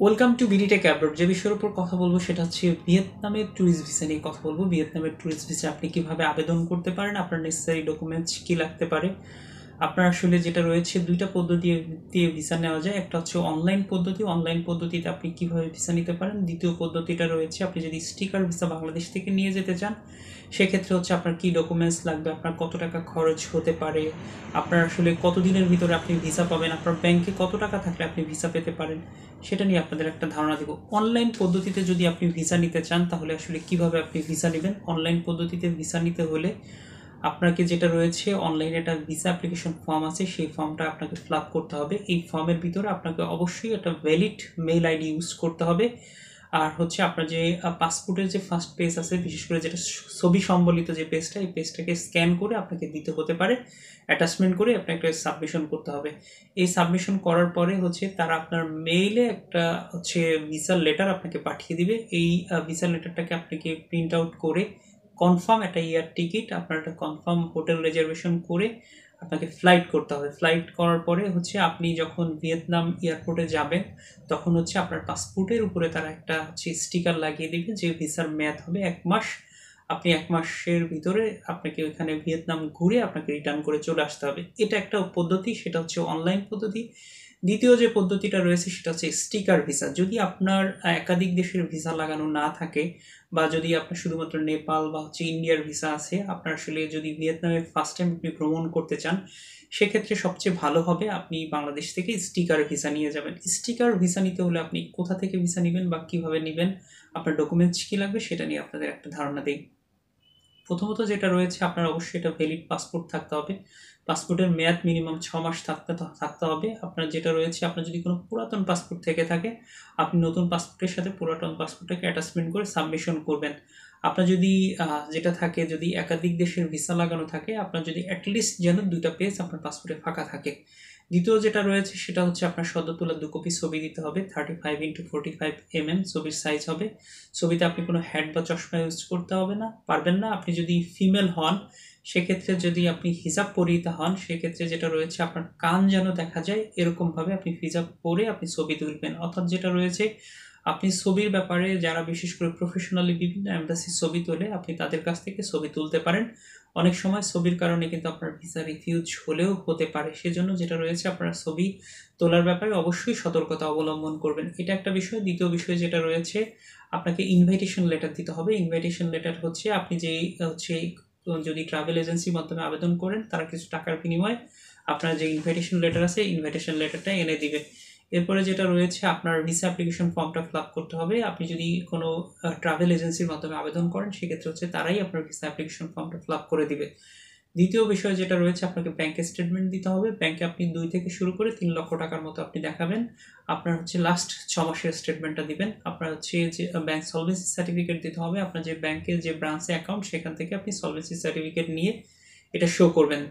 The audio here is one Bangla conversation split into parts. Welcome to BDTech Abroad। जो विषय पर कथा बोलबो सेटा हच्छे वियतनामे टूरिस्ट भिसा निये कथा बोलबो। वियतनामे टूरिस्ट भिसा आपनी किभाबे आवेदन करते पारेन, आपनार नेसेसारि डकुमेंट्स कि लागते पारे। আপনার আসলে যেটা রয়েছে দুইটা পদ্ধতি দিয়ে ভিসা নেওয়া যায়, একটা হচ্ছে অনলাইন পদ্ধতি। অনলাইন পদ্ধতিতে আপনি কিভাবে ভিসা নিতে পারেন, দ্বিতীয় পদ্ধতিটা রয়েছে আপনি যদি স্টিকার ভিসা বাংলাদেশ থেকে নিয়ে যেতে চান সেক্ষেত্রে হচ্ছে আপনার কি ডকুমেন্টস লাগবে, আপনার কত টাকা খরচ হতে পারে, আপনার আসলে কতদিনের ভিতরে আপনি ভিসা পাবেন, আপনার ব্যাংকে কত টাকা থাকলে আপনি ভিসা পেতে পারেন সেটা নিয়ে আপনাদের একটা ধারণা দেব। অনলাইন পদ্ধতিতে যদি আপনি ভিসা নিতে চান তাহলে আসলে কিভাবে আপনি ভিসা নেবেন। অনলাইন পদ্ধতিতে ভিসা নিতে হলে আপনাকে যেটা রয়েছে অনলাইনে একটা ভিসা অ্যাপ্লিকেশন ফর্ম আছে, সেই ফর্মটা আপনাকে ফিল আপ করতে হবে। এই ফর্মের ভিতরে আপনাকে অবশ্যই একটা ভ্যালিড মেইল আইডি ইউজ করতে হবে। আর হচ্ছে আপনার যে পাসপোর্টের যে ফার্স্ট পেজ আছে, বিশেষ করে যেটা ছবি সম্বলিত যে পেজটা, এই পেজটাকে স্ক্যান করে আপনাকে দিতে হতে পারে, অ্যাটাচমেন্ট করে আপনাকে একটা সাবমিশন করতে হবে। এই সাবমিশন করার পরে হচ্ছে তারা আপনার মেইলে একটা হচ্ছে ভিসা লেটার আপনাকে পাঠিয়ে দিবে। এই ভিসা লেটারটাকে আপনাকে প্রিন্ট আউট করে কনফার্ম একটা এয়ার টিকিট, আপনার একটা কনফার্ম হোটেল রিজার্ভেশন করে আপনাকে ফ্লাইট করতে হবে। ফ্লাইট করার পরে হচ্ছে আপনি যখন ভিয়েতনাম এয়ারপোর্টে যাবেন তখন হচ্ছে আপনার পাসপোর্টের উপরে তারা একটা হচ্ছে স্টিকার লাগিয়ে দেবে যে ভিসার মেয়াদ হবে 1 মাস। আপনি 1 মাসের ভিতরে আপনাকে ওইখানে ভিয়েতনাম ঘুরে আপনাকে রিটার্ন করে চলে আসতে হবে। এটা একটা পদ্ধতি, সেটা হচ্ছে অনলাইন পদ্ধতি। দ্বিতীয় যে পদ্ধতিটা রয়েছে সেটা হচ্ছে স্টিকার ভিসা। যদি আপনার একাধিক দেশের ভিসা লাগানো না থাকে বা যদি আপনার শুধুমাত্র নেপাল বা হচ্ছে ইন্ডিয়ার ভিসা আছে, আপনার আসলে যদি ভিয়েতনামে ফার্স্ট টাইম আপনি ভ্রমণ করতে চান সেক্ষেত্রে সবচেয়ে ভালো হবে আপনি বাংলাদেশ থেকে স্টিকার ভিসা নিয়ে যাবেন। স্টিকার ভিসা নিতে হলে আপনি কোথা থেকে ভিসা নেবেন বা কীভাবে নেবেন, আপনার ডকুমেন্টস কী লাগবে সেটা নিয়ে আপনাদের একটা ধারণা দিই। প্রথমত যেটা রয়েছে আপনার অবশ্যই একটা ভ্যালিড পাসপোর্ট থাকতে হবে। পাসপোর্টের মেয়াদ মিনিমাম 6 মাস থাকতে হবে। আপনার যেটা রয়েছে আপনার যদি কোনো পুরাতন পাসপোর্ট থেকে থাকে আপনি নতুন পাসপোর্টের সাথে পুরাতন পাসপোর্টটাকে অ্যাটাচমেন্ট করে সাবমিশন করবেন। আপনার যদি যেটা থাকে যদি একাধিক দেশের ভিসা লাগানো থাকে আপনার যদি অ্যাটলিস্ট যেন 2টা পেজ আপনার পাসপোর্টে ফাঁকা থাকে। দ্বিতীয় যেটা রয়েছে সেটা হচ্ছে আপনার সদ্য তোলা 2 কপি ছবি দিতে হবে। 35x45 mm ছবির সাইজ হবে। ছবিতে আপনি কোনো হ্যাট বা চশমা ইউজ করতে হবে না, পারবেন না। আপনি যদি ফিমেল হন সেক্ষেত্রে যদি আপনি হিজাব পরিহিতা হন সেক্ষেত্রে যেটা রয়েছে আপনার কান যেন দেখা যায় এরকমভাবে আপনি হিজাব পরে আপনি ছবি তুলবেন। অর্থাৎ যেটা রয়েছে আপনি ছবির ব্যাপারে যারা বিশেষ করে প্রফেশনালি বিভিন্ন এম্বাসি ছবি তোলে আপনি তাদের কাছ থেকে ছবি তুলতে পারেন। অনেক সময় ছবির কারণে কিন্তু আপনার ভিসা রিফিউজ হলেও হতে পারে, সেজন্য যেটা রয়েছে আপনারা ছবি তোলার ব্যাপারে অবশ্যই সতর্কতা অবলম্বন করবেন। এটা একটা বিষয়। দ্বিতীয় বিষয় যেটা রয়েছে আপনাকে ইনভাইটেশন লেটার দিতে হবে। ইনভাইটেশন লেটার হচ্ছে আপনি যেই হচ্ছে যদি ট্রাভেল এজেন্সির মাধ্যমে আবেদন করেন তারা কিছু টাকার বিনিময়ে আপনার যে ইনভাইটেশন লেটার আছে ইনভাইটেশন লেটারটা এনে দিবে। এরপরে যেটা রয়েছে আপনার ভিসা অ্যাপ্লিকেশন ফর্মটা ফিল আপ করতে হবে। আপনি যদি কোনো ট্রাভেল এজেন্সির মাধ্যমে আবেদন করেন সেক্ষেত্রে হচ্ছে তারাই আপনার ভিসা অ্যাপ্লিকেশন ফর্মটা ফিল আপ করে দিবে। দ্বিতীয় বিষয় যেটা রয়েছে আপনাকে ব্যাংকে স্টেটমেন্ট দিতে হবে। ব্যাংকে আপনি 2 থেকে শুরু করে 3 লক্ষ টাকার মতো আপনি দেখাবেন। আপনার হচ্ছে লাস্ট 6 মাসের স্টেটমেন্টটা দিবেন। আপনার হচ্ছে যে ব্যাংক সলভেন্সি সার্টিফিকেট দিতে হবে। আপনার যে ব্যাংকের যে ব্রাঞ্চে অ্যাকাউন্ট সেখান থেকে আপনি সলভেন্সি সার্টিফিকেট নিয়ে এটা শো করবেন।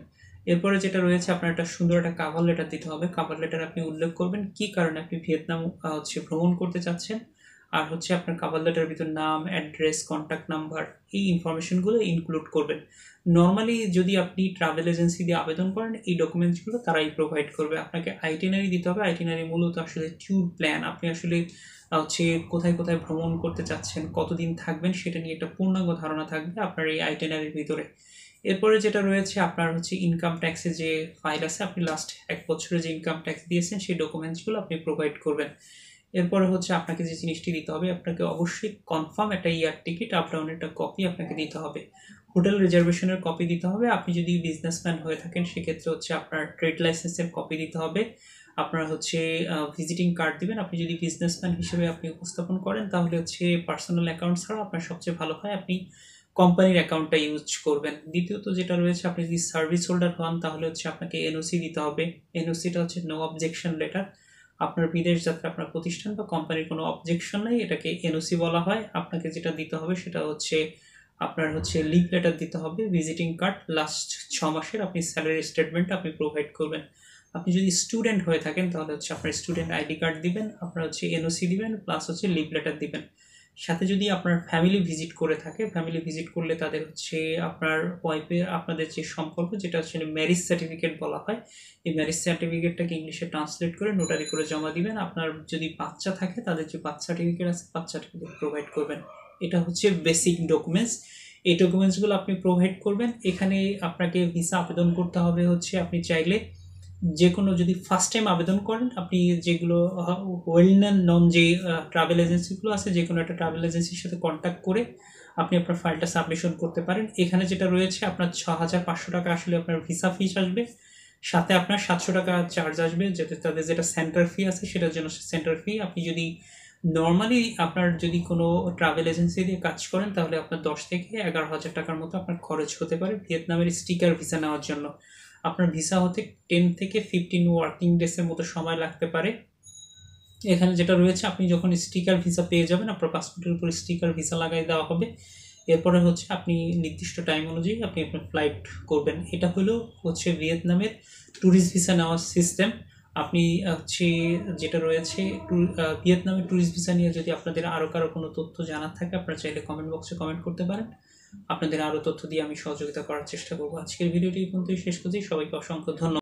এরপরে যেটা রয়েছে আপনার একটা সুন্দর একটা কাভার লেটার দিতে হবে। কাভার লেটার আপনি উল্লেখ করবেন কি কারণে আপনি ভিয়েতনাম হচ্ছে ভ্রমণ করতে চাচ্ছেন, আর হচ্ছে আপনার কাভার লেটারের ভিতর নাম, অ্যাড্রেস, কন্ট্যাক্ট নাম্বার এই ইনফরমেশনগুলো ইনক্লুড করবেন। নর্মালি যদি আপনি ট্রাভেল এজেন্সি দিয়ে আবেদন করেন এই ডকুমেন্টসগুলো তারাই প্রোভাইড করবে। আপনাকে আইটিনারি দিতে হবে। আইটিনারি মূলত আসলে ট্যুর প্ল্যান, আপনি আসলে হচ্ছে কোথায় কোথায় ভ্রমণ করতে চাচ্ছেন, কতদিন থাকবেন সেটা নিয়ে একটা পূর্ণাঙ্গ ধারণা থাকবে আপনার এই আইটিনারির ভিতরে। এরপরে যেটা রয়েছে আপনার হচ্ছে ইনকাম ট্যাক্সের যে ফাইল আছে আপনি লাস্ট 1 বছরে যে ইনকাম ট্যাক্স দিয়েছেন সেই ডকুমেন্টসগুলো আপনি প্রোভাইড করবেন। এরপরে হচ্ছে আপনাকে যে জিনিসটি দিতে হবে আপনাকে অবশ্যই কনফার্ম একটা ইয়ার টিকিট আপ ডাউনের একটা কপি আপনাকে দিতে হবে। হোটেল রিজার্ভেশনের কপি দিতে হবে। আপনি যদি বিজনেসম্যান হয়ে থাকেন সেক্ষেত্রে হচ্ছে আপনার ট্রেড লাইসেন্সের কপি দিতে হবে। আপনার হচ্ছে ভিজিটিং কার্ড দিবেন। আপনি যদি বিজনেসম্যান হিসেবে আপনি উপস্থাপন করেন তাহলে হচ্ছে পার্সোনাল অ্যাকাউন্ট ছাড়া আপনার সবচেয়ে ভালো হয় আপনি কোম্পানির অ্যাকাউন্টটা ইউজ করবেন। দ্বিতীয়ত যেটা রয়েছে আপনি যদি সার্ভিস হোল্ডার হন তাহলে হচ্ছে আপনাকে এনওসি দিতে হবে। এনওসিটা হচ্ছে নো অবজেকশন লেটার। আপনার বিদেশ যাত্রা আপনার প্রতিষ্ঠান বা কোম্পানির কোনো অবজেকশন নেই, এটাকে এনওসি বলা হয়। আপনাকে যেটা দিতে হবে সেটা হচ্ছে আপনার হচ্ছে লিভ লেটার দিতে হবে, ভিজিটিং কার্ড, লাস্ট 6 মাসের আপনি স্যালারি স্টেটমেন্ট আপনি প্রোভাইড করবেন। আপনি যদি স্টুডেন্ট হয়ে থাকেন তাহলে হচ্ছে আপনার স্টুডেন্ট আইডি কার্ড দিবেন, আপনার হচ্ছে এনওসি দিবেন, প্লাস হচ্ছে লিভ লেটার দিবেন। সাথে যদি আপনার ফ্যামিলি ভিজিট করে থাকে ফ্যামিলি ভিজিট করলে তাদের হচ্ছে আপনার ওয়াইফের আপনাদের যে সম্পর্ক যেটা হচ্ছে ম্যারেজ সার্টিফিকেট বলা হয় এই ম্যারেজ সার্টিফিকেটটাকে ইংলিশে ট্রান্সলেট করে নোটারি করে জমা দিবেন আপনার যদি বাচ্চা থাকে তাদের যে বার্থ সার্টিফিকেট আছে বার্থ সার্টিফিকেট প্রোভাইড করবেন এটা হচ্ছে বেসিক ডকুমেন্টস এই ডকুমেন্টসগুলো আপনি প্রোভাইড করবেন এখানে আপনাকে ভিসা আবেদন করতে হবে হচ্ছে আপনি চাইলে যে কোনো যদি ফার্স্ট টাইম আবেদন করেন আপনি যেগুলো ওয়েল নন যে ট্রাভেল এজেন্সিগুলো আছে যে কোনো একটা ট্রাভেল এজেন্সির সাথে কন্ট্যাক্ট করে আপনি আপনার ফাইলটা সাবমিশন করতে পারেন এখানে যেটা রয়েছে আপনার ৬৫০০ টাকা আসলে আপনার ভিসা ফিস আসবে সাথে আপনার ৭০০ টাকা চার্জ আসবে যেটা তাদের যেটা সেন্টার ফি আছে সেটার জন্য সেন্টার ফি আপনি যদি নরমালি আপনার যদি কোনো ট্রাভেল এজেন্সি দিয়ে কাজ করেন তাহলে আপনার ১০ থেকে ১১,০০০ টাকার মতো আপনার খরচ হতে পারে ভিয়েতনামের স্টিকার ভিসা নেওয়ার জন্য আপনার ভিসা হতে 10 থেকে 15 ওয়ার্কিং ডেসের মতো সময় লাগতে পারে এখানে যেটা রয়েছে আপনি যখন স্টিকার ভিসা পেয়ে যাবেন আপনার পাসপোর্টের উপর স্টিকার ভিসা লাগিয়ে দেওয়া হবে এরপরে হচ্ছে আপনি নির্দিষ্ট টাইম অনুযায়ী আপনি আপনার ফ্লাইট করবেন এটা হলো হচ্ছে ভিয়েতনামের ট্যুরিস্ট ভিসা নেওয়ার সিস্টেম আপনি হচ্ছে যেটা রয়েছে ভিয়েতনামের ট্যুরিস্ট ভিসা নিয়ে যদি আপনাদের আরো কোনো তথ্য জানার থাকে আপনারা চাইলে কমেন্ট বক্সে কমেন্ট করতে পারেন আপনাদের আরো তথ্য দিয়ে আমি সহযোগিতা করার চেষ্টা করব আজকের ভিডিওটি এই পর্যন্তই শেষ করছি সবাইকে অসংখ্য ধন্যবাদ